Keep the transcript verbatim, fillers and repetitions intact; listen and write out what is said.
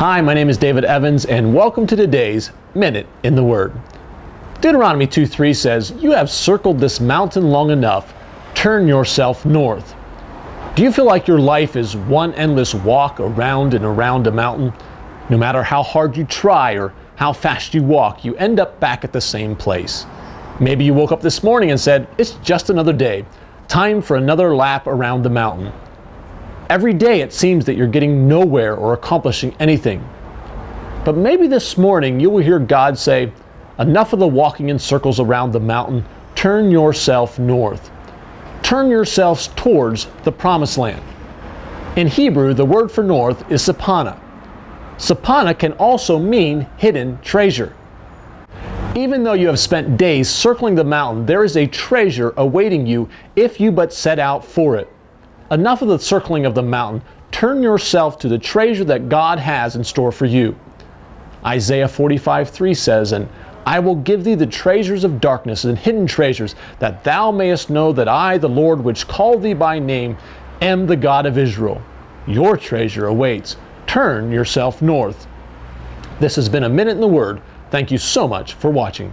Hi, my name is David Evans, and welcome to today's Minute in the Word. Deuteronomy two three says, "You have circled this mountain long enough. Turn yourself north." Do you feel like your life is one endless walk around and around a mountain? No matter how hard you try or how fast you walk, you end up back at the same place. Maybe you woke up this morning and said, "It's just another day. Time for another lap around the mountain." Every day it seems that you're getting nowhere or accomplishing anything. But maybe this morning you will hear God say, "Enough of the walking in circles around the mountain. Turn yourself north. Turn yourselves towards the promised land." In Hebrew, the word for north is tsaphanah. Tsaphanah can also mean hidden treasure. Even though you have spent days circling the mountain, there is a treasure awaiting you if you but set out for it. Enough of the circling of the mountain. Turn yourself to the treasure that God has in store for you. Isaiah forty-five three says, "And I will give thee the treasures of darkness and hidden treasures, that thou mayest know that I, the Lord, which called thee by name, am the God of Israel." Your treasure awaits. Turn yourself north. This has been a Minute in the Word. Thank you so much for watching.